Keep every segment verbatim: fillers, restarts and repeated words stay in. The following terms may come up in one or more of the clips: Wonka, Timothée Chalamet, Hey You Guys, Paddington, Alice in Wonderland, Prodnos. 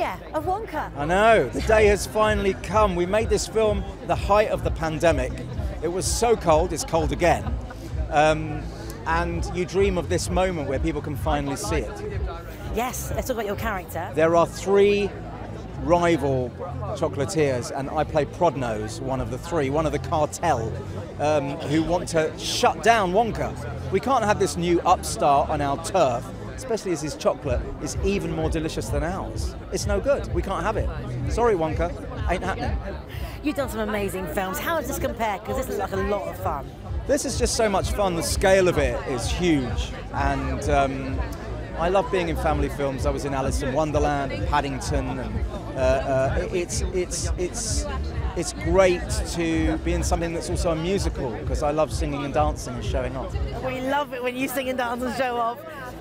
premiere of Wonka. I know, the day has finally come. We made this film at the height of the pandemic. It was so cold, it's cold again. Um, and you dream of this moment where people can finally see it. Yes, let's talk about your character. There are three rival chocolatiers, and I play Prodnos, one of the three, one of the cartel, um, who want to shut down Wonka. We can't have this new upstart on our turf, especially as his chocolate is even more delicious than ours. It's no good. We can't have it. Sorry, Wonka. Ain't happening. You've done some amazing films. How does this compare? Because this looks like a lot of fun. This is just so much fun. The scale of it is huge, and um, I love being in family films. I was in Alice in Wonderland and Paddington. And, uh, uh, it's it's it's it's great to be in something that's also a musical, because I love singing and dancing and showing off. We love it when you sing and dance and show off.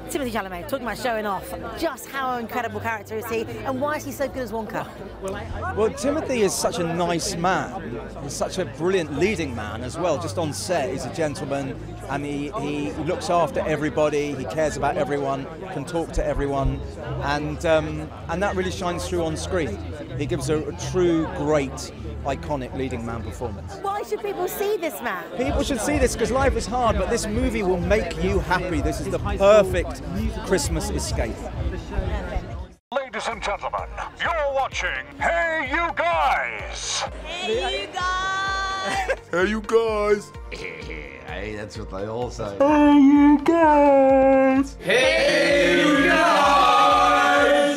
Timothée Chalamet, talking about showing off, just how incredible character is he, and why is he so good as Wonka? Well, Timothée is such a nice man. He's such a brilliant leading man as well. Just on set, he's a gentleman, and he, he looks after everybody, he cares about everyone, can talk to everyone, and, um, and that really shines through on screen. He gives a, a true, great, iconic leading man performance. Why should people see this man? People should see this because life is hard, but this movie will make you happy. This is the perfect Christmas escape. Ladies and gentlemen, you're watching Hey You Guys! Hey You Guys! Hey You Guys! Hey, that's what they all say. Hey You Guys! Hey You Guys!